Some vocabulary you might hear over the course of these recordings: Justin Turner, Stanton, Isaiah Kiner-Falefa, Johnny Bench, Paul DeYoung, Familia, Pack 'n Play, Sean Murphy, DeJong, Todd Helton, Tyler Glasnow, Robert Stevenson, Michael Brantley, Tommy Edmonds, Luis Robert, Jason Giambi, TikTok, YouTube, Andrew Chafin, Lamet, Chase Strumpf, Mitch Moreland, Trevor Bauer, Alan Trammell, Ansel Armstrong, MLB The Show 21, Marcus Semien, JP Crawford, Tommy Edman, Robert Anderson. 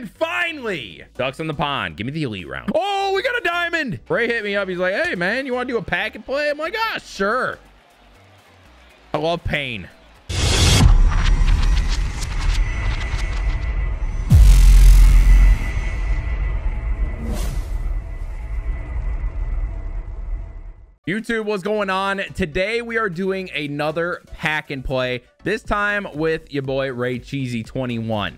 diamond, finally. Ducks on the pond. Give me the elite round. Oh, we got a diamond. Ray hit me up. He's like, hey, man, you want to do a pack and play? I'm like, ah, sure. I love pain. YouTube, what's going on? Today we are doing another pack and play, this time with your boy RayCheesy21.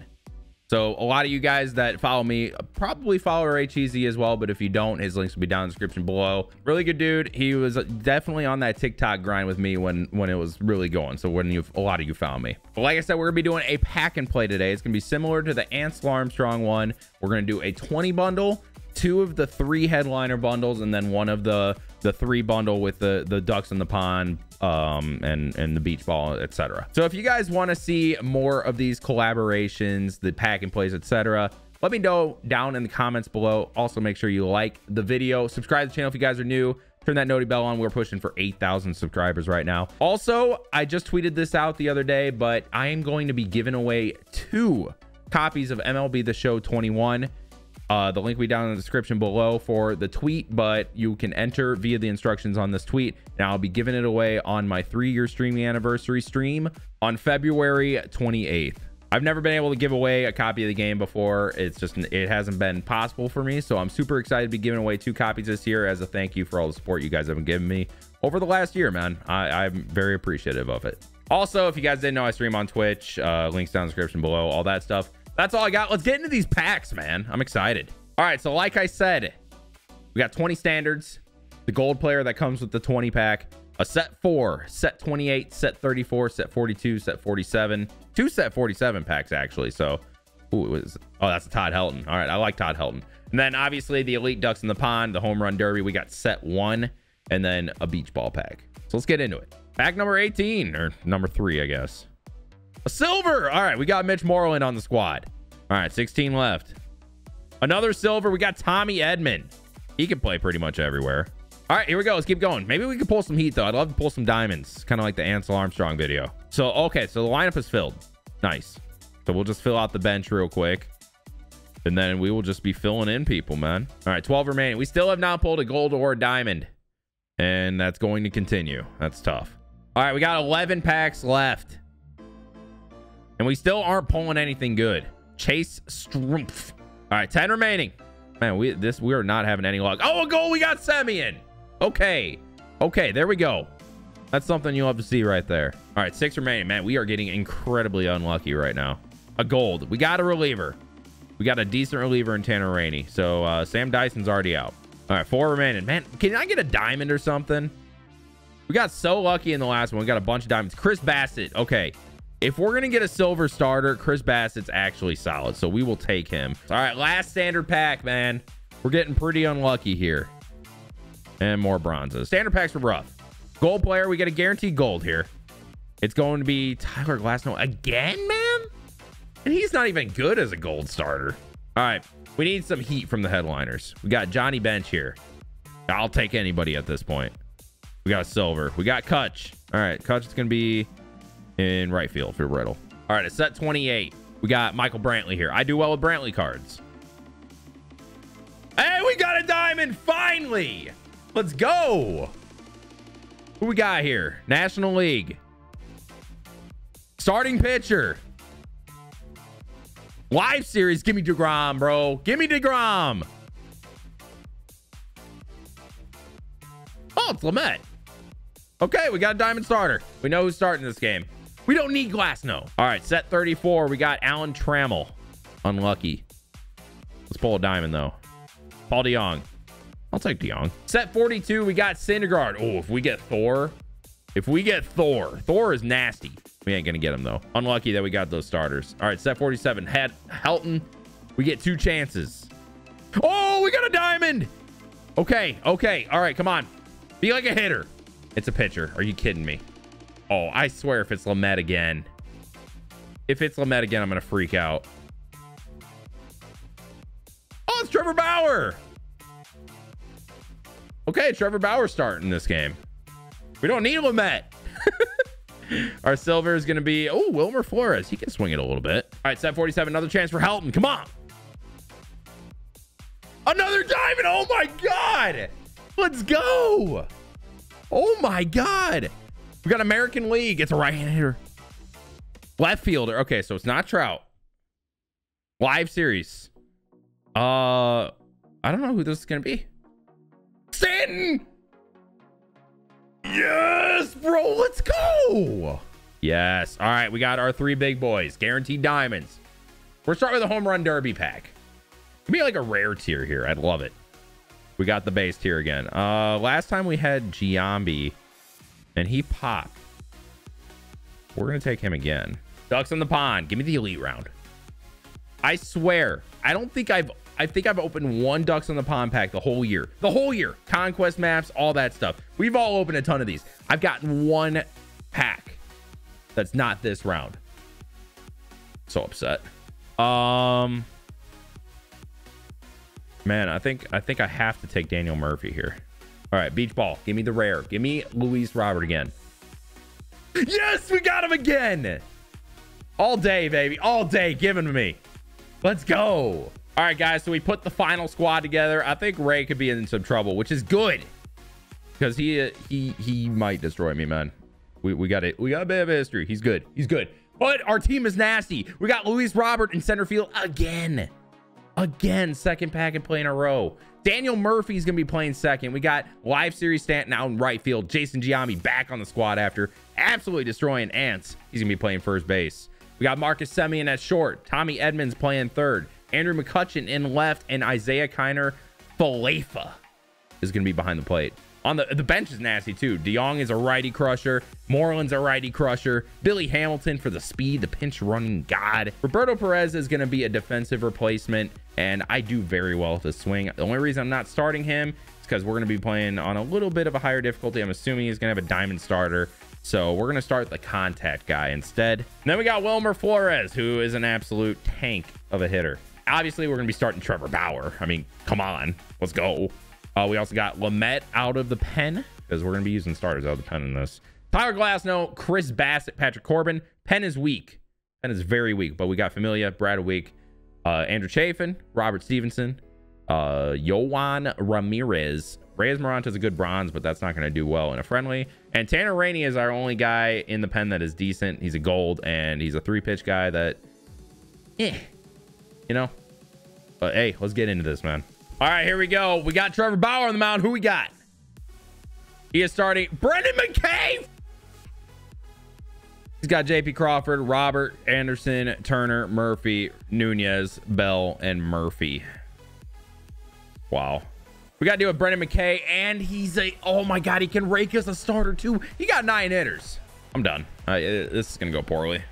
So a lot of you guys that follow me probably follow RayCheesy as well, but if you don't, his links will be down in the description below. Really good dude. He was definitely on that TikTok grind with me when it was really going. So a lot of you found me. But like I said, we're gonna be doing a pack and play today. It's gonna be similar to the Ansel Armstrong one. We're gonna do a 20 bundle, two of the three headliner bundles, and then one of the three bundle with the ducks in the pond and the beach ball, etc. So if you guys want to see more of these collaborations, the pack and plays, etc., let me know down in the comments below. Also, make sure you like the video, subscribe to the channel if you guys are new, turn that noti bell on. We're pushing for 8,000 subscribers right now. Also, I just tweeted this out the other day, but I am going to be giving away 2 copies of MLB The Show 21. The link will be down in the description below for the tweet, but you can enter via the instructions on this tweet. Now I'll be giving it away on my 3-year streaming anniversary stream on February 28th. I've never been able to give away a copy of the game before. It's just, it hasn't been possible for me. So I'm super excited to be giving away 2 copies this year as a thank you for all the support you guys have been giving me over the last year, man. I'm very appreciative of it. Also, if you guys didn't know, I stream on Twitch, links down in the description below, all that stuff. That's all I got. Let's get into these packs, man. I'm excited. All right. So like I said, we got 20 standards, the gold player that comes with the 20 pack, a set 4, set 28, set 34, set 42, set 47, 2 set 47 packs actually. So ooh, oh, that's a Todd Helton. All right. I like Todd Helton. And then obviously the elite ducks in the pond, the home run derby, we got set 1 and then a beach ball pack. So let's get into it. Pack number 18 or number 3, I guess. A silver. All right, we got Mitch Moreland on the squad. All right, 16 left. Another silver. We got Tommy Edman. He can play pretty much everywhere. All right, here we go. Let's keep going. Maybe we can pull some heat, though. I'd love to pull some diamonds, kind of like the Ansel Armstrong video. So, okay, so the lineup is filled. Nice. So we'll just fill out the bench real quick, and then we will just be filling in people, man. All right, 12 remaining. We still have not pulled a gold or a diamond, and that's going to continue. That's tough. All right, we got 11 packs left. And we still aren't pulling anything good. Chase Strumpf. All right, 10 remaining. Man, we are not having any luck. Oh, a goal. We got Semien. Okay. Okay, there we go. That's something you'll have to see right there. All right, 6 remaining. Man, we are getting incredibly unlucky right now. A gold. We got a reliever. We got a decent reliever in Tanner Rainey. So Sam Dyson's already out. All right, 4 remaining. Man, can I get a diamond or something? We got so lucky in the last one. We got a bunch of diamonds. Chris Bassitt. Okay. If we're going to get a silver starter, Chris Bassitt's actually solid, so we will take him. All right, last standard pack, man. We're getting pretty unlucky here. And more bronzes. Standard packs were rough. Gold player, we get a guaranteed gold here. It's going to be Tyler Glasnow again, man? And he's not even good as a gold starter. All right, we need some heat from the headliners. We got Johnny Bench here. I'll take anybody at this point. We got a silver. We got Kutch. All right, Kutch is going to be in right field for Riddle. All right, it's set 28. We got Michael Brantley here. I do well with Brantley cards. Hey, we got a diamond finally. Let's go. Who we got here? National League. Starting pitcher. Live series. Give me DeGrom, bro. Give me DeGrom. Oh, it's Lamet. Okay, we got a diamond starter. We know who's starting this game. We don't need Glasnow. All right, set 34. We got Alan Trammell. Unlucky. Let's pull a diamond, though. Paul DeYoung. I'll take DeJong. Set 42. We got Syndergaard. Oh, if we get Thor. If we get Thor. Thor is nasty. We ain't going to get him, though. Unlucky that we got those starters. All right, set 47. Head Helton. We get 2 chances. Oh, we got a diamond. Okay, okay. All right, come on. Be like a hitter. It's a pitcher. Are you kidding me? Oh, I swear if it's Lamet again. If it's Lamet again, I'm going to freak out. Oh, it's Trevor Bauer. Okay, Trevor Bauer starting this game. We don't need Lamet. Our silver is going to be, oh, Wilmer Flores. He can swing it a little bit. All right, set 47. Another chance for Helton. Come on. Another diamond. Oh my God. Let's go. Oh my God. We got American League. It's a right-hander. Left fielder. Okay, so it's not Trout. Live series. I don't know who this is going to be. Stanton. Yes, bro. Let's go. Yes. All right. We got our three big boys. Guaranteed diamonds. We're starting with a home run derby pack. It'd be like a rare tier here. I'd love it. We got the base tier again. Last time we had Giambi and he popped. We're going to take him again. Ducks in the pond. Give me the elite round. I swear. I don't think I think I've opened one Ducks on the Pond pack the whole year. The whole year. Conquest maps, all that stuff. We've all opened a ton of these. I've gotten one pack that's not this round. So upset. Man, I think I have to take Daniel Murphy here. All right, beach ball. Give me the rare. Give me Luis Robert again. Yes, we got him again. All day, baby. All day. Give him to me. Let's go. All right, guys, so we put the final squad together. I think Ray could be in some trouble, which is good because he might destroy me, man. We got a bit of history. He's good. He's good. But our team is nasty. We got Luis Robert in center field again. Again, second pack and play in a row. Daniel Murphy's going to be playing second. We got live series Stanton out in right field. Jason Giambi back on the squad after absolutely destroying Ants. He's going to be playing first base. We got Marcus Semien at short. Tommy Edmonds playing third. Andrew McCutcheon in left, and Isaiah Kiner-Falefa is going to be behind the plate. On the bench is nasty too. DeJong is a righty crusher. Moreland's a righty crusher. Billy Hamilton for the speed, the pinch running god. Roberto Perez is going to be a defensive replacement, and I do very well with this swing. The only reason I'm not starting him is because we're going to be playing on a little bit of a higher difficulty. I'm assuming he's going to have a diamond starter. So we're going to start the contact guy instead. And then we got Wilmer Flores, who is an absolute tank of a hitter. Obviously, we're going to be starting Trevor Bauer. I mean, come on. Let's go. We also got Lamet out of the pen because we're going to be using starters out of the pen in this. Tyler Glasnow, Chris Bassitt, Patrick Corbin. Pen is weak. Pen is very weak, but we got Familia, Brad Week, Andrew Chafin, Robert Stevenson, Yohan Ramirez. Reyes Moranta's a good bronze, but that's not going to do well in a friendly. And Tanner Rainey is our only guy in the pen that is decent. He's a gold, and he's a three-pitch guy that... eh. You know, but hey, let's get into this, man. All right, here we go. We got Trevor Bauer on the mound. Who we got? He is starting Brendan McKay. He's got JP Crawford, Robert Anderson, Turner, Murphy, Nunez, Bell, and Murphy. Wow. We got to deal with Brendan McKay, and he's a, oh my God, he can rake us a starter too. He got 9 hitters. I'm done. This is going to go poorly.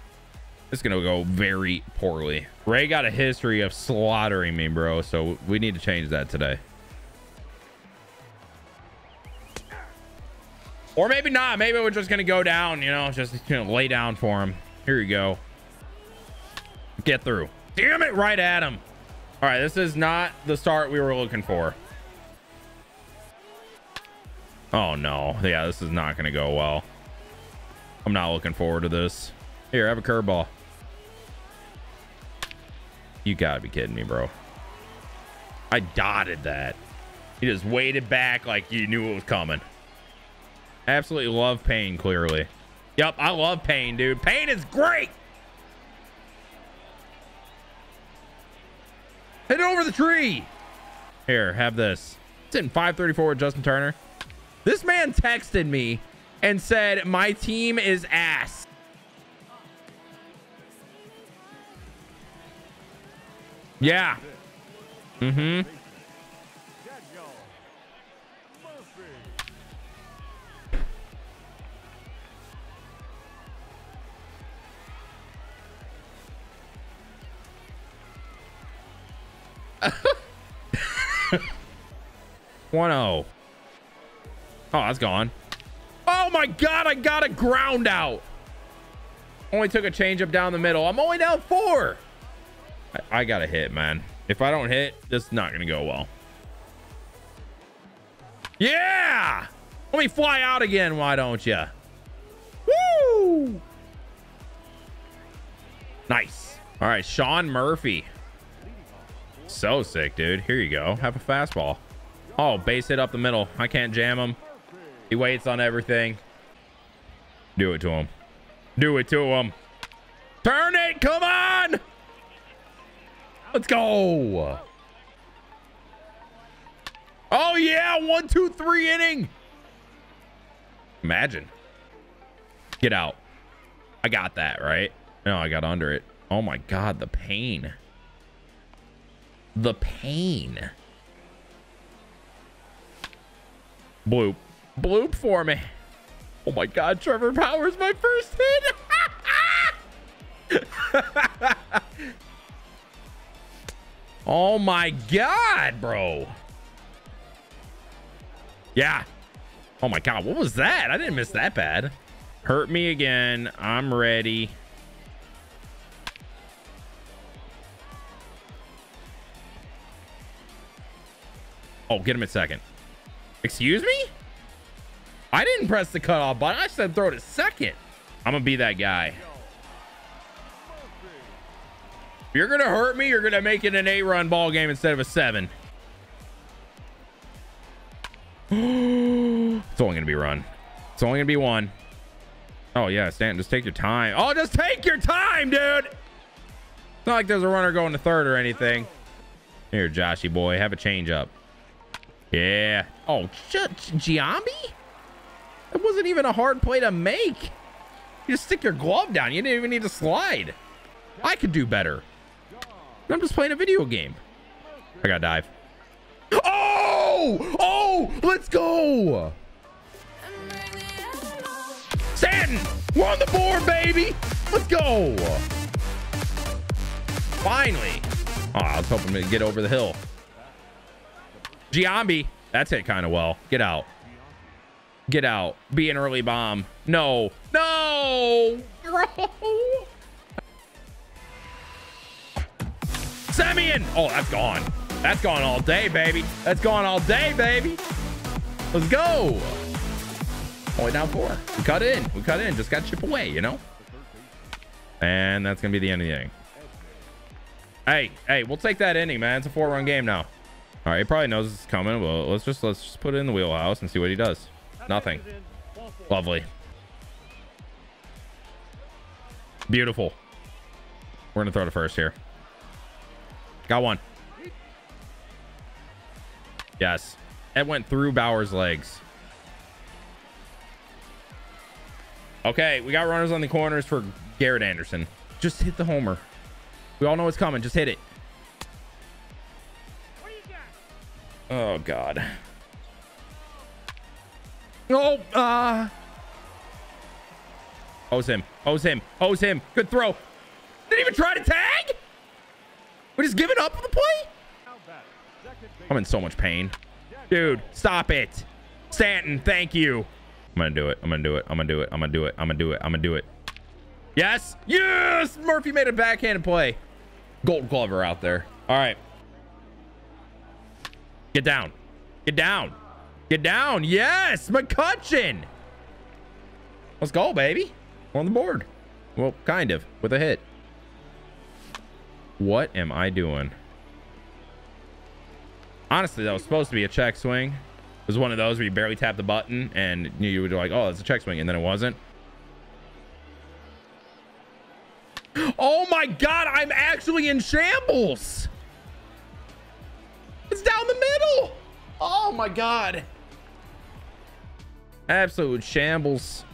It's going to go very poorly. Ray got a history of slaughtering me, bro. So we need to change that today. Or maybe not. Maybe we're just going to go down, you know, just lay down for him. Here you go. Get through. Damn it, right at him. All right, this is not the start we were looking for. Oh, no. Yeah, this is not going to go well. I'm not looking forward to this. Here, have a curveball. You gotta be kidding me, bro. I dotted that. He just waited back like he knew it was coming. I absolutely love pain, clearly. Yep, I love pain, dude. Pain is great. Hit it over the tree. Here, have this. It's in 534 with Justin Turner. This man texted me and said, my team is ass. Yeah. Mm-hmm. Oh, that's gone. Oh my God, I got a ground out. Only took a change up down the middle. I'm only down 4. I gotta hit, man. If I don't hit, this is not gonna go well. Yeah, let me fly out again. Why don't you? Woo! Nice. All right, Sean Murphy So sick, dude. Here you go. Have a fastball. Oh, base hit up the middle. I can't jam him. He waits on everything. Do it to him. Do it to him. Turn it. Come on. Let's go. Oh, yeah. 1, 2, 3 inning. Imagine. Get out. I got that, right? No, I got under it. Oh, my God. The pain. The pain. Bloop. Bloop for me. Oh, my God. Trevor Bauer's my first hit. Oh, my God, bro. Yeah. Oh, my God. What was that? I didn't miss that bad. Hurt me again. I'm ready. Oh, get him at second. Excuse me? I didn't press the cutoff button. I said throw to second. I'm going to be that guy. If you're going to hurt me, you're going to make it an 8-run ball game instead of a 7. It's only going to be run. It's only going to be 1. Oh, yeah, Stanton, just take your time. Oh, just take your time, dude. It's not like there's a runner going to third or anything. Here, Joshy boy, have a change up. Yeah. Oh, Giambi? That wasn't even a hard play to make. You just stick your glove down. You didn't even need to slide. I could do better. I'm just playing a video game. I got to dive. Oh! Oh! Let's go! Stanton! We're on the board, baby! Let's go! Finally! Oh, I was hoping to get over the hill. Giambi. That's hit kind of well. Get out. Get out. Be an early bomb. No. No! Bro! Semien! Oh, that's gone. That's gone all day, baby. That's gone all day, baby. Let's go! Only down 4. We cut in. We cut in. Just got chip away, you know? And that's going to be the end of the inning. Hey, hey, we'll take that inning, man. It's a 4-run game now. All right, he probably knows it's coming. Well, let's just put it in the wheelhouse and see what he does. Nothing. Lovely. Beautiful. We're going to throw to first here. Got 1. Yes. It went through Bauer's legs. Okay, we got runners on the corners for Garrett Anderson. Just hit the homer. We all know it's coming. Just hit it. Oh, God. Oh, Owes him. Owes him. Owes him. Good throw. Didn't even try to tag? We just giving up on the play? I'm in so much pain. Dude, stop it. Stanton, thank you. I'm gonna do it. I'm gonna do it. I'm gonna do it. I'm gonna do it. I'm gonna do it. I'm gonna do it. Yes. Yes. Murphy made a backhanded play. Gold Glover out there. All right. Get down. Get down. Get down. Yes. McCutcheon. Let's go, baby. We're on the board. Well, kind of with a hit. What am I doing? Honestly, that was supposed to be a check swing. It was one of those where you barely tap the button and you were like, oh, that's a check swing, and then it wasn't. Oh my God, I'm actually in shambles. It's down the middle. Oh my God. Absolute shambles.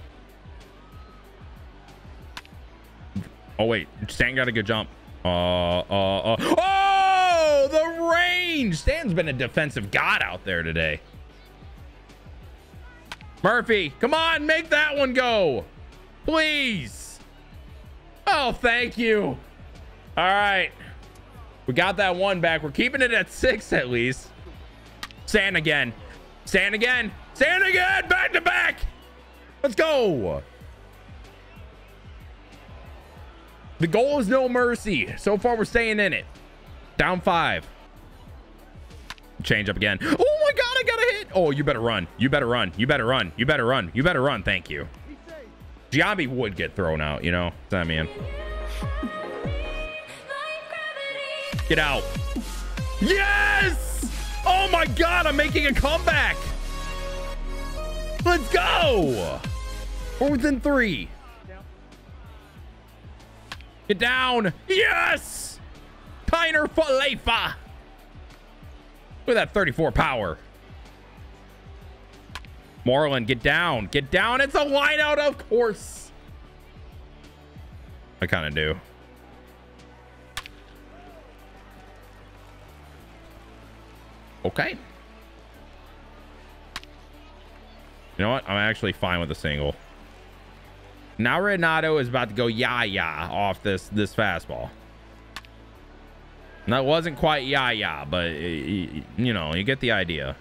Oh wait, Stan got a good jump. Oh, the range. Stan's been a defensive god out there today. Murphy, come on, make that one go, please. Oh, thank you. All right, we got that one back. We're keeping it at 6 at least. Stand again. Stand again. Stand again. Back to back. Let's go. The goal is no mercy. So far, we're staying in it. Down 5. Change up again. Oh my God, I got a hit. Oh, you better run. You better run. You better run. You better run. You better run. Thank you. Giambi would get thrown out, you know. I mean, get out. Yes! Oh my God, I'm making a comeback. Let's go. We're within 3. Get down. Yes! Kiner-Falefa. Look at that 34 power. Moreland, get down. Get down. It's a wide out, of course. I kind of do. Okay. You know what? I'm actually fine with a single. Now Renato is about to go yah-yah off this fastball. And that wasn't quite yah-yah, but, you know, you get the idea.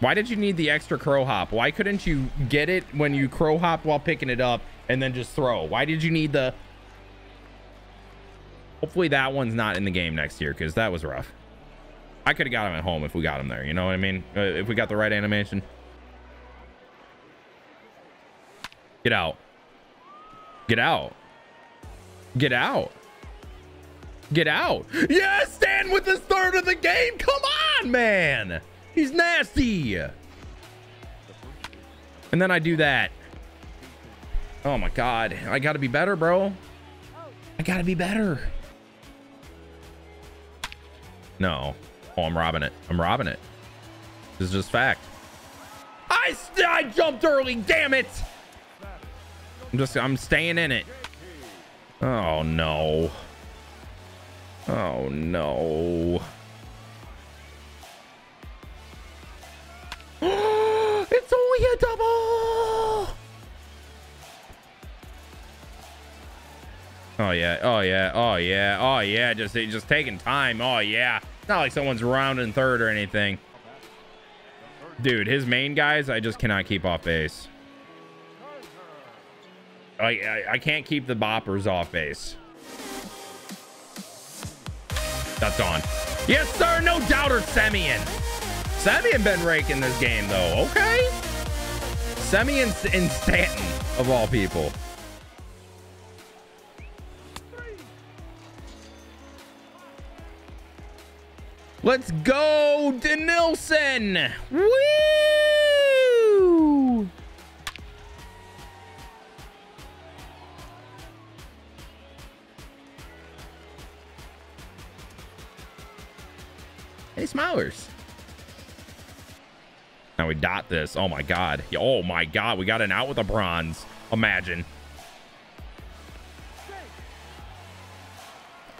Why did you need the extra crow hop? Why couldn't you get it when you crow hop while picking it up and then just throw? Why did you need the... Hopefully that one's not in the game next year, because that was rough. I could have got him at home if we got him there. You know what I mean? If we got the right animation. Get out. Get out. Get out. Get out. Yes, Stan with his third of the game. Come on, man. He's nasty. And then I do that. Oh, my God. I got to be better, bro. I got to be better. No. Oh, I'm robbing it. I'm robbing it. This is just fact. I jumped early. Damn it. I'm staying in it. Oh no. Oh no. It's only a double. Oh yeah. Oh yeah. Oh yeah. Oh yeah. Just taking time. Oh yeah. Not like someone's rounding third or anything. Dude, his main guys, I just cannot keep off base. I can't keep the boppers off base. That's on. Yes, sir. No doubter, Semien. Semien been raking this game, though. Okay. Semien and Stanton, of all people. Let's go, DeNilson. Woo! Hey, Smilers. Now we dot this. Oh, my God. Oh, my God. We got an out with a bronze. Imagine.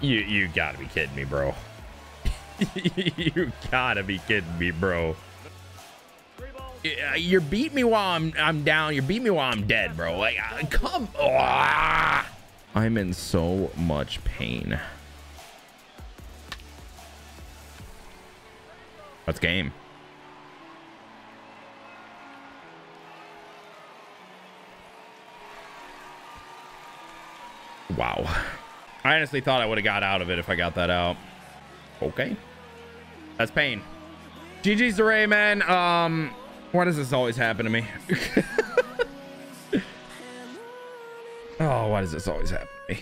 You got to be kidding me, bro. You got to be kidding me, bro. You're beating me while I'm down. You're beating me while I'm dead, bro. Like, come on. I'm in so much pain. That's game. Wow. I honestly thought I would have got out of it if I got that out. Okay. That's pain. GG's to Ray, man. Why does this always happen to me? Oh, why does this always happen to me?